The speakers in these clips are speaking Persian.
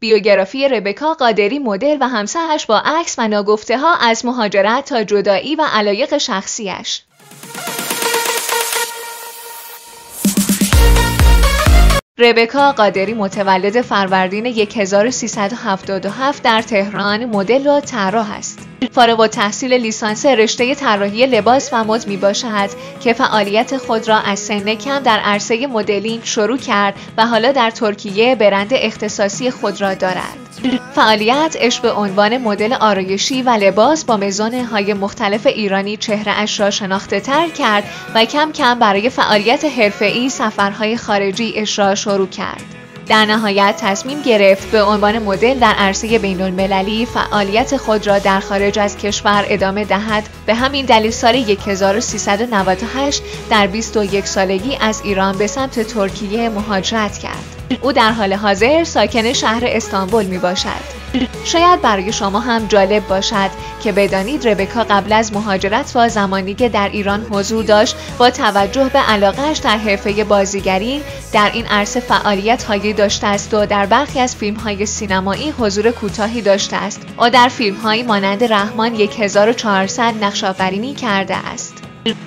بیوگرافی ربکا قادری مدل و همسرش با عکس و ناگفته ها از مهاجرت تا جدایی و علایق شخصیش. ربکا قادری متولد فروردین 1377 در تهران، مدل و طراح است. فارغ التحصیل لیسانس رشته طراحی لباس و مد میباشد که فعالیت خود را از سن کم در عرصه مدلینگ شروع کرد و حالا در ترکیه برند اختصاصی خود را دارد. فعالیتش به عنوان مدل آرایشی و لباس با مزون‌های مختلف ایرانی چهره‌اش را شناخته تر کرد و کم کم برای فعالیت حرفه‌ای سفرهای خارجی اش را شروع کرد. در نهایت تصمیم گرفت به عنوان مدل در عرصه بین‌المللی فعالیت خود را در خارج از کشور ادامه دهد. به همین دلیل سال 1398 در 21 سالگی از ایران به سمت ترکیه مهاجرت کرد. او در حال حاضر ساکن شهر استانبول می باشد. شاید برای شما هم جالب باشد که بدانید ربکا قبل از مهاجرت و زمانی که در ایران حضور داشت، با توجه به علاقه‌اش در حرفه بازیگری در این عرصه فعالیت‌هایی داشته است و در برخی از فیلم‌های سینمایی حضور کوتاهی داشته است و در فیلم‌هایی مانند رحمان ۱۴۰۰ نقش‌آفرینی کرده است.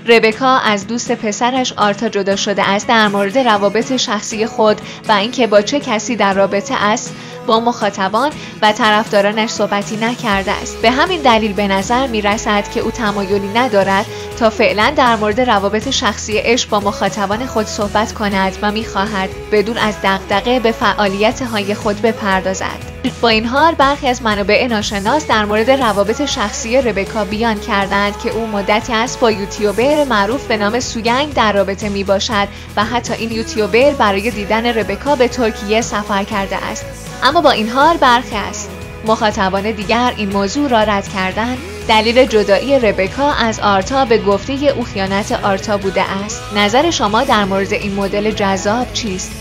ربکا از دوست پسرش آرتا جدا شده است. در مورد روابط شخصی خود و اینکه با چه کسی در رابطه است با مخاطبان و طرفدارانش صحبتی نکرده است. به همین دلیل به نظر می رسد که او تمایلی ندارد تا فعلا در مورد روابط شخصی اش با مخاطبان خود صحبت کند و می خواهد بدون از دغدغه به فعالیت های خود بپردازد. با این حال برخی از منابع ناشناس در مورد روابط شخصی ربکا بیان کردند که او مدتی است با یوتیوبر معروف به نام سوگنگ در رابطه می باشد و حتی این یوتیوبر برای دیدن ربکا به ترکیه سفر کرده است. اما با این حال برخی از مخاطبان دیگر این موضوع را رد کردند. دلیل جدایی ربکا از آرتا به گفته او خیانت آرتا بوده است. نظر شما در مورد این مدل جذاب چیست؟